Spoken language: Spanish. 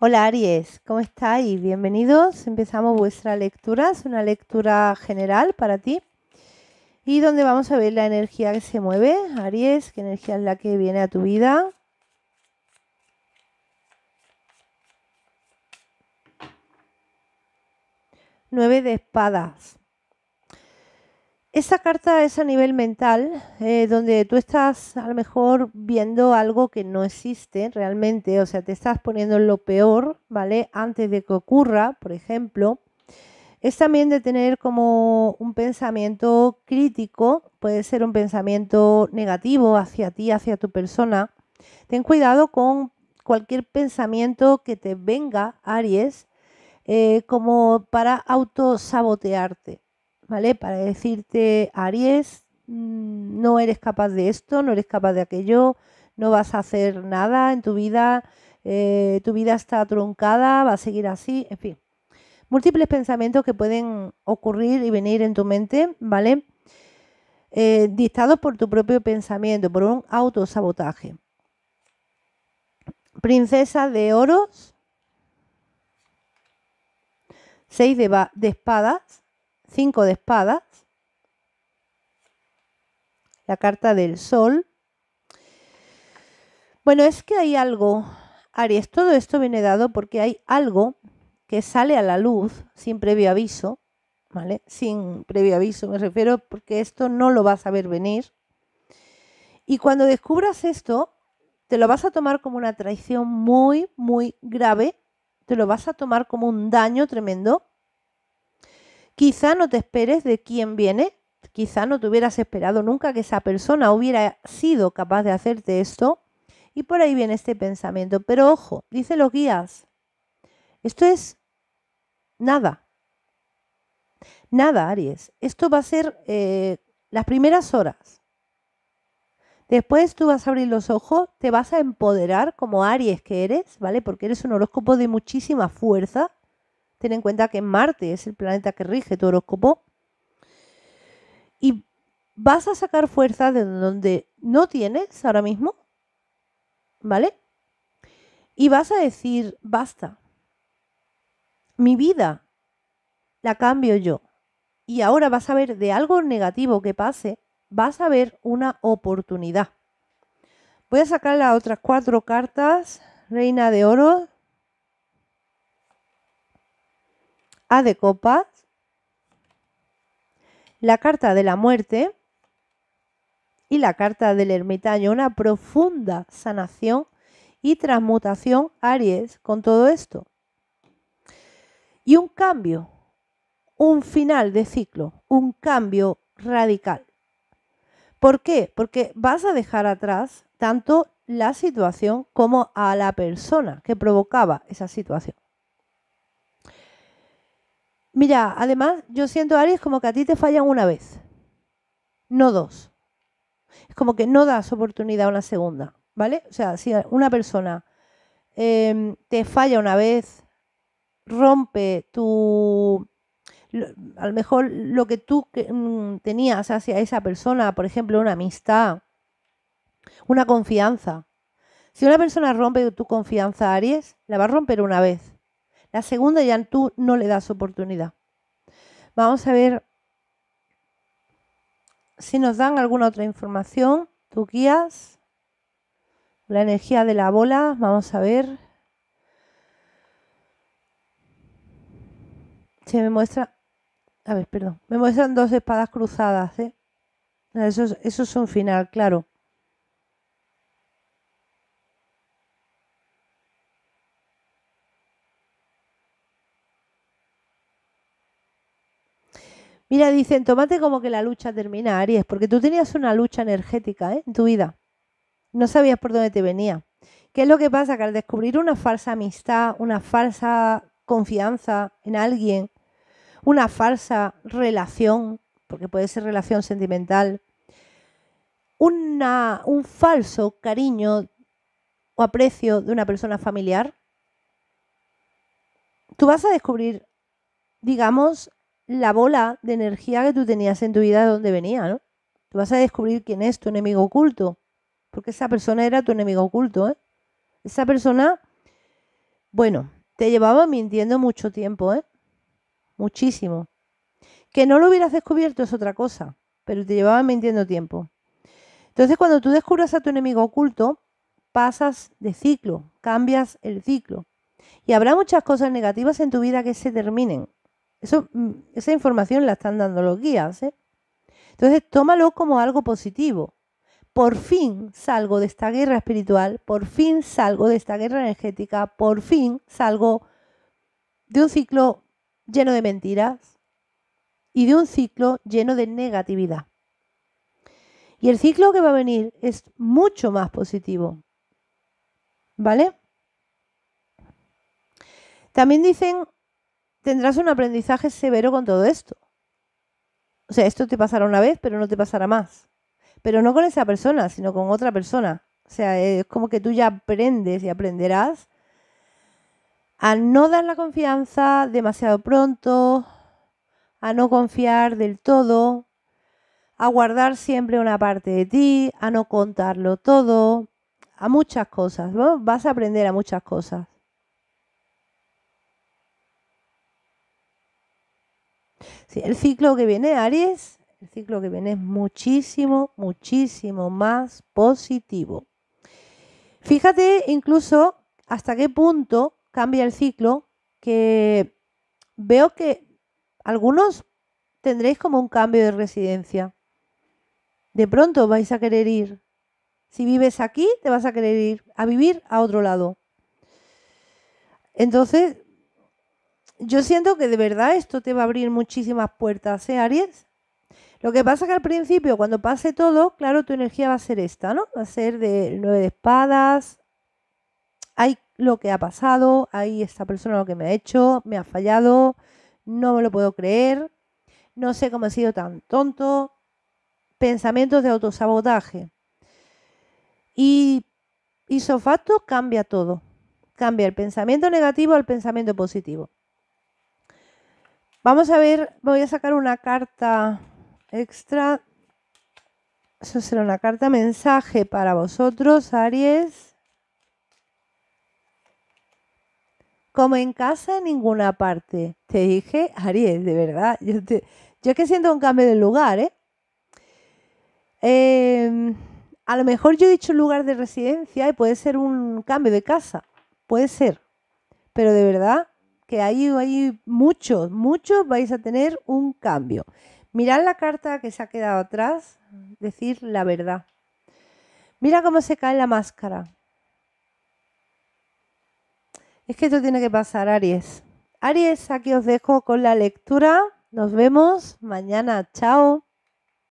Hola Aries, ¿cómo estáis? Bienvenidos, empezamos vuestra lectura, es una lectura general para ti y donde vamos a ver la energía que se mueve, Aries, qué energía es la que viene a tu vida. Nueve de espadas. Esa carta es a nivel mental, donde tú estás a lo mejor viendo algo que no existe realmente, o sea, te estás poniendo en lo peor, ¿vale? Antes de que ocurra, por ejemplo. Es también de tener como un pensamiento crítico, puede ser un pensamiento negativo hacia ti, hacia tu persona. Ten cuidado con cualquier pensamiento que te venga, Aries, como para autosabotearte. ¿Vale? Para decirte, Aries, no eres capaz de esto, no eres capaz de aquello, no vas a hacer nada en tu vida está truncada, va a seguir así, en fin. Múltiples pensamientos que pueden ocurrir y venir en tu mente, ¿vale? Dictados por tu propio pensamiento, por un autosabotaje. Princesa de oros, seis de espadas. 5 de espadas, la carta del sol. Bueno, es que hay algo, Aries, todo esto viene dado porque hay algo que sale a la luz sin previo aviso, ¿vale? Sin previo aviso me refiero porque esto no lo vas a ver venir. Y cuando descubras esto, te lo vas a tomar como una traición muy, muy grave, te lo vas a tomar como un daño tremendo. Quizá no te esperes de quién viene, quizá no te hubieras esperado nunca que esa persona hubiera sido capaz de hacerte esto y por ahí viene este pensamiento. Pero ojo, dicen los guías, esto es nada, nada Aries, esto va a ser las primeras horas. Después tú vas a abrir los ojos, te vas a empoderar como Aries que eres, ¿vale? Porque eres un horóscopo de muchísima fuerza. Ten en cuenta que Marte es el planeta que rige tu horóscopo y vas a sacar fuerza de donde no tienes ahora mismo, ¿vale? Y vas a decir, basta, mi vida la cambio yo. Y ahora vas a ver de algo negativo que pase, vas a ver una oportunidad. Voy a sacar las otras 4 cartas, Reina de Oro, A de copas, la carta de la muerte y la carta del ermitaño, una profunda sanación y transmutación, Aries, con todo esto. Y un cambio, un final de ciclo, un cambio radical. ¿Por qué? Porque vas a dejar atrás tanto la situación como a la persona que provocaba esa situación. Mira, además, yo siento, Aries, como que a ti te fallan una vez, no dos. Es como que no das oportunidad a una segunda, ¿vale? O sea, si una persona te falla una vez, rompe tu... a lo mejor lo que tú tenías hacia esa persona, por ejemplo, una amistad, una confianza. Si una persona rompe tu confianza, Aries, la va a romper una vez. La segunda ya tú no le das oportunidad. Vamos a ver si nos dan alguna otra información. Tú guías. La energía de la bola. Vamos a ver. Se me muestra... A ver, perdón. Me muestran 2 espadas cruzadas, ¿eh? Eso es un final, claro. Mira, dicen, tómate como que la lucha termina, Aries, porque tú tenías una lucha energética, ¿eh? En tu vida. No sabías por dónde te venía. ¿Qué es lo que pasa? Que al descubrir una falsa amistad, una falsa confianza en alguien, una falsa relación, porque puede ser relación sentimental, un falso cariño o aprecio de una persona familiar, tú vas a descubrir, digamos, la bola de energía que tú tenías en tu vida de dónde venía, ¿no? Tú vas a descubrir quién es tu enemigo oculto, porque esa persona era tu enemigo oculto, ¿eh? Esa persona Bueno, te llevaba mintiendo mucho tiempo, ¿eh? Muchísimo. Que no lo hubieras descubierto es otra cosa, pero te llevaba mintiendo tiempo. Entonces, cuando tú descubras a tu enemigo oculto, pasas de ciclo, cambias el ciclo. Y habrá muchas cosas negativas en tu vida que se terminen. Esa información la están dando los guías, ¿eh? Entonces, tómalo como algo positivo. Por fin salgo de esta guerra espiritual, por fin salgo de esta guerra energética, por fin salgo de un ciclo lleno de mentiras y de un ciclo lleno de negatividad. Y el ciclo que va a venir es mucho más positivo, ¿vale? También dicen, tendrás un aprendizaje severo con todo esto. O sea, esto te pasará una vez, pero no te pasará más. Pero no con esa persona, sino con otra persona. O sea, es como que tú ya aprendes y aprenderás a no dar la confianza demasiado pronto, a no confiar del todo, a guardar siempre una parte de ti, a no contarlo todo, a muchas cosas, ¿no? Vas a aprender a muchas cosas. Sí, el ciclo que viene, Aries, el ciclo que viene es muchísimo, muchísimo más positivo. Fíjate incluso hasta qué punto cambia el ciclo, que veo que algunos tendréis como un cambio de residencia. De pronto vais a querer ir. Si vives aquí, te vas a querer ir a vivir a otro lado. Entonces, yo siento que de verdad esto te va a abrir muchísimas puertas, ¿eh, Aries? Lo que pasa es que al principio, cuando pase todo, claro, tu energía va a ser esta, ¿no? Va a ser del 9 de espadas. Hay lo que ha pasado, hay esta persona lo que me ha hecho, me ha fallado, no me lo puedo creer, no sé cómo he sido tan tonto. Pensamientos de autosabotaje. Y sofacto cambia todo. Cambia el pensamiento negativo al pensamiento positivo. Vamos a ver, voy a sacar una carta extra. Eso será una carta mensaje para vosotros, Aries. Como en casa, en ninguna parte. Te dije, Aries, de verdad. Yo es que siento un cambio de lugar, ¿eh? A lo mejor yo he dicho lugar de residencia y puede ser un cambio de casa. Puede ser. Pero de verdad, que ahí hay muchos vais a tener un cambio. Mirad la carta que se ha quedado atrás, decir la verdad. Mira cómo se cae la máscara. Es que esto tiene que pasar, Aries. Aries, aquí os dejo con la lectura. Nos vemos mañana. Chao.